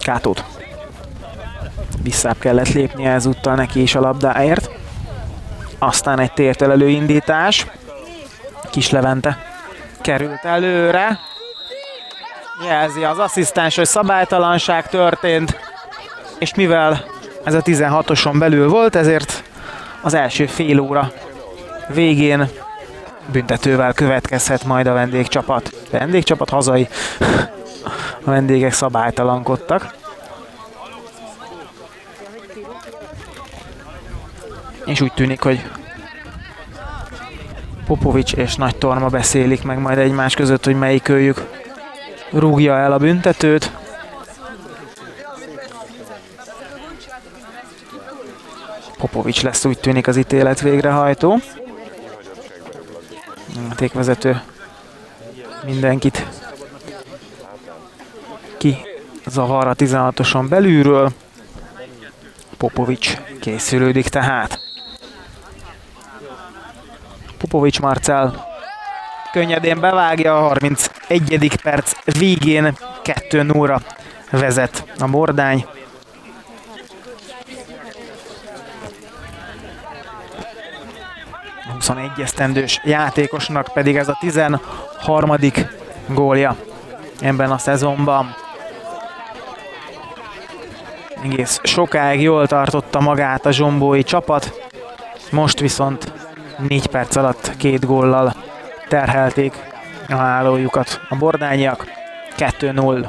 Kátót. Visszább kellett lépnie ezúttal neki is a labdáért. Aztán egy tértelelő indítás. Kis Levente került előre. Jelzi az asszisztens, hogy szabálytalanság történt. És mivel ez a 16-oson belül volt, ezért az első fél óra végén büntetővel következhet majd a vendégcsapat. Vendégcsapat hazai. A vendégek szabálytalankodtak. És úgy tűnik, hogy Popovics és Nagy Torma beszélik meg majd egymás között, hogy melyik őjük rúgja el a büntetőt. Popovics lesz, úgy tűnik, az ítélet végrehajtó. A tékvezető mindenkit kizavar a 16-oson belülről. Popovics készülődik tehát. Popovics Marcell könnyedén bevágja, a 31. perc végén 2-0-ra vezet a Bordány. A 21 esztendős játékosnak pedig ez a 13. gólja ebben a szezonban. Egész sokáig jól tartotta magát a zsombói csapat, most viszont 4 perc alatt 2 góllal terhelték a hálójukat a bordányiak. 2-0.